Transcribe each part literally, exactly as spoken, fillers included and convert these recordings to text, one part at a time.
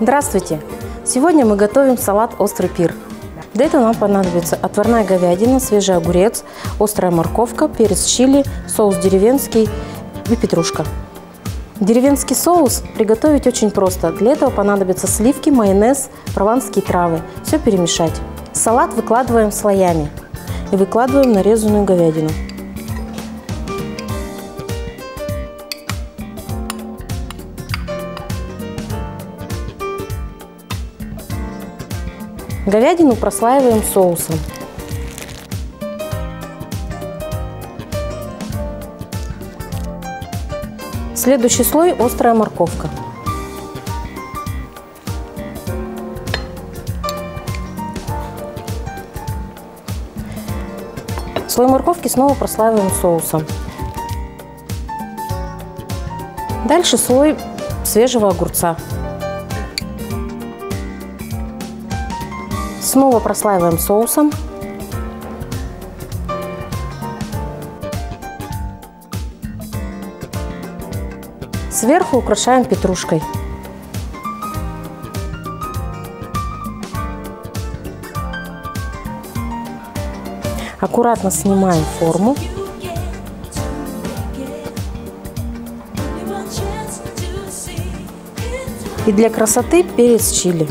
Здравствуйте! Сегодня мы готовим салат «Острый пир». Для этого нам понадобится отварная говядина, свежий огурец, острая морковка, перец чили, соус деревенский и петрушка. Деревенский соус приготовить очень просто. Для этого понадобятся сливки, майонез, прованские травы. Все перемешать. Салат выкладываем слоями и выкладываем нарезанную говядину. Говядину прослаиваем соусом. Следующий слой – острая морковка. Слой морковки снова прослаиваем соусом. Дальше слой свежего огурца. Снова прослаиваем соусом. Сверху украшаем петрушкой. Аккуратно снимаем форму. И для красоты перец чили.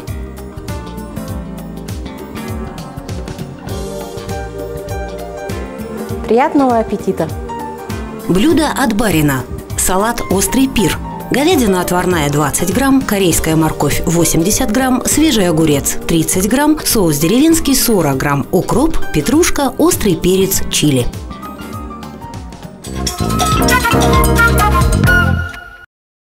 Приятного аппетита! Блюдо от барина. Салат «Острый пир». Говядина отварная двадцать грамм, корейская морковь восемьдесят грамм, свежий огурец тридцать грамм, соус деревенский сорок грамм, укроп, петрушка, острый перец, чили.